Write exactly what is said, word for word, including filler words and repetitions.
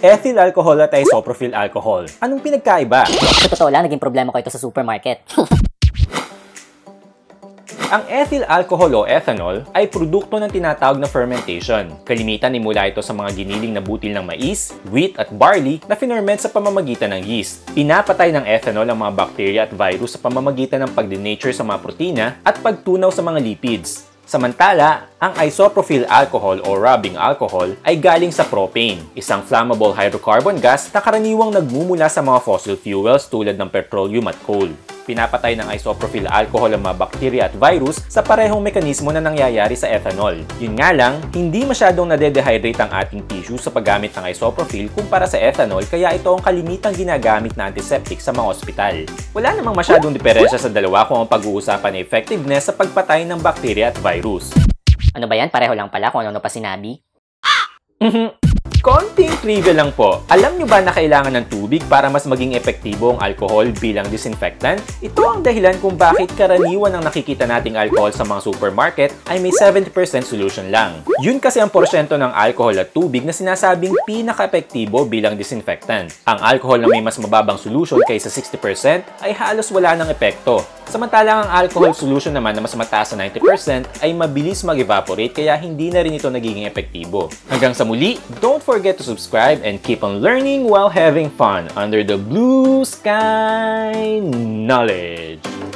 Ethyl alcohol at isopropyl alcohol. Anong pinagkaiba? Sa totoo lang, naging problema ko ito sa supermarket. Ang ethyl alcohol o ethanol ay produkto ng tinatawag na fermentation. Kalimitan ay mula ito sa mga giniling na butil ng mais, wheat at barley na finerment sa pamamagitan ng yeast. Pinapatay ng ethanol ang mga bacteria at virus sa pamamagitan ng pagdenature sa mga protina at pagtunaw sa mga lipids. Samantala, ang isopropyl alcohol o rubbing alcohol ay galing sa propane, isang flammable hydrocarbon gas na karaniwang nagmumula sa mga fossil fuels tulad ng petroleum at coal. Pinapatay ng isopropyl alcohol ang mga bacteria at virus sa parehong mekanismo na nangyayari sa ethanol. Yun nga lang, hindi masyadong nade-dehydrate ang ating tissue sa paggamit ng isopropyl kumpara sa ethanol, kaya ito ang kalimitang ginagamit na antiseptic sa mga ospital. Wala namang masyadong diferensya sa dalawa kung ang pag-uusapan ay effectiveness sa pagpatay ng bacteria at virus. Ano ba yan? Pareho lang pala kung ano pa sinabi? Mhm. Konting trivia lang po. Alam nyo ba na kailangan ng tubig para mas maging epektibo ang alcohol bilang disinfectant? Ito ang dahilan kung bakit karaniwan ang nakikita nating alcohol sa mga supermarket ay may seventy percent solution lang. Yun kasi ang porsyento ng alcohol at tubig na sinasabing pinaka-epektibo bilang disinfectant. Ang alcohol na may mas mababang solution kaysa sixty percent ay halos wala ng epekto. Samantalang ang alcohol solution naman na mas mataas na ninety percent ay mabilis mag-evaporate kaya hindi na rin ito nagiging epektibo. Hanggang sa muli, don't forget to subscribe and keep on learning while having fun under the Blue Sky Knowledge.